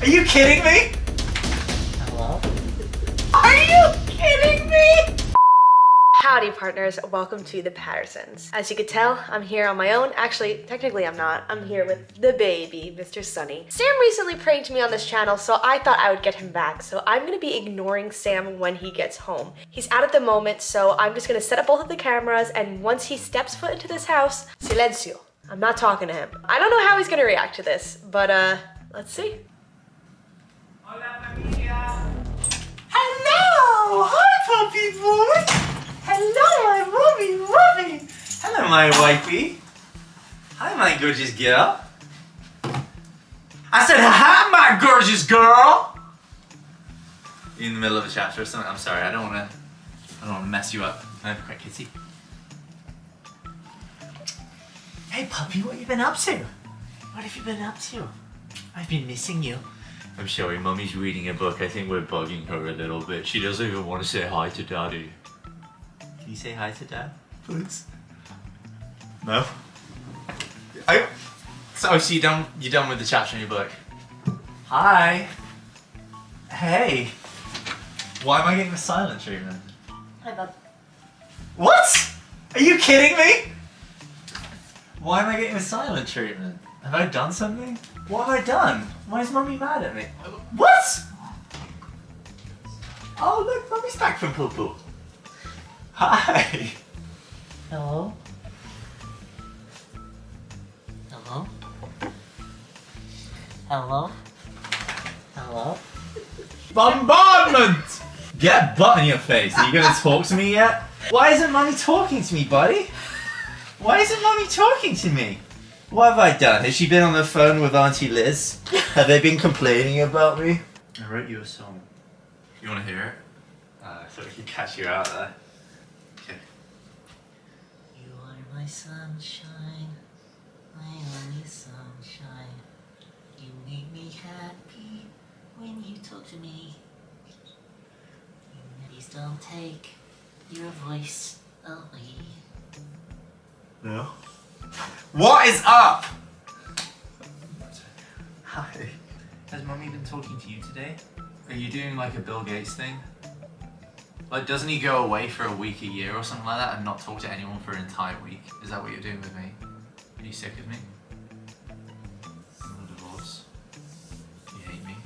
Are you kidding me? Hello? Are you kidding me? Howdy partners, welcome to the Pattersons. As you can tell, I'm here on my own. Actually, technically I'm not. I'm here with the baby, Mr. Sonny. Sam recently pranked me on this channel, so I thought I would get him back. So I'm gonna be ignoring Sam when he gets home. He's out at the moment, so I'm just gonna set up both of the cameras, and once he steps foot into this house, silencio. I'm not talking to him. I don't know how he's gonna react to this, but let's see. Hola, familia. Hello! Hi, puppy boy! Hello, my wubby! Hello, my wifey. Hi, my gorgeous girl. I said, hi, my gorgeous girl. You in the middle of a chapter or something? I'm sorry. I don't wanna mess you up. I have a quick kissy. Hey, puppy, what you been up to? What have you been up to? I've been missing you. I'm sorry, Mummy's reading a book. I think we're bugging her a little bit. She doesn't even want to say hi to Daddy. Can you say hi to Dad, please? No. So you're done with the chapter in your book. Hi. Hey. Why am I getting the silent treatment? Hi, Bud. What? Are you kidding me? Why am I getting the silent treatment? Have I done something? What have I done? Why is Mummy mad at me? What? Oh look, Mummy's back from poo poo. Hi! Hello? Hello? Hello? Hello? Bombardment! Get butt in your face. Are you gonna talk to me yet? Why isn't Mummy talking to me, buddy? Why isn't Mummy talking to me? What have I done? Has she been on the phone with Auntie Liz? Have they been complaining about me? I wrote you a song. You wanna hear it? I thought I could catch you out there. My sunshine, my only sunshine. You make me happy when you talk to me. Please don't take your voice away. No. What is up? Hi. Has Mummy been talking to you today? Are you doing like a Bill Gates thing? Like, doesn't he go away for a week, a year or something like that and not talk to anyone for an entire week? Is that what you're doing with me? Are you sick of me? I'm gonna divorce. You hate me.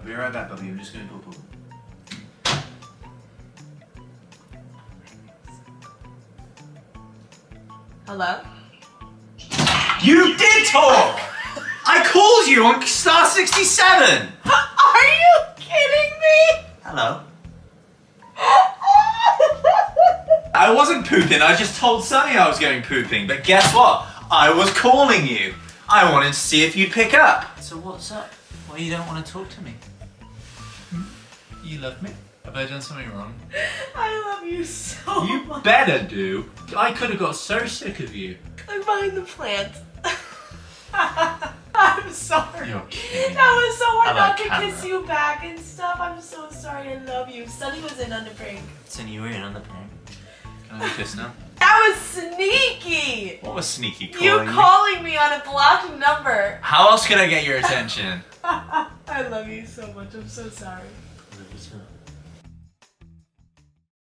I'll be right back, Bubby. I'm just gonna poo-poo. Hello? You did talk! I called you on Star 67! Are you kidding me? Hello. I wasn't pooping, I just told Sonny I was going pooping, but guess what? I was calling you. I wanted to see if you'd pick up. So what's up? Why you don't want to talk to me? Hmm? You love me? Have I done something wrong? I love you so much. You better do. I could have got so sick of you. I'm buying the plant. I'm sorry. You're kidding. That was so hard not to kiss you back and stuff. I'm so sorry. I love you. Sonny was in on the prank. Sonny, you were in on the prank. Can I kiss now? That was sneaky. What was sneaky? You calling me on a blocked number. How else could I get your attention? I love you so much. I'm so sorry. I love you so much.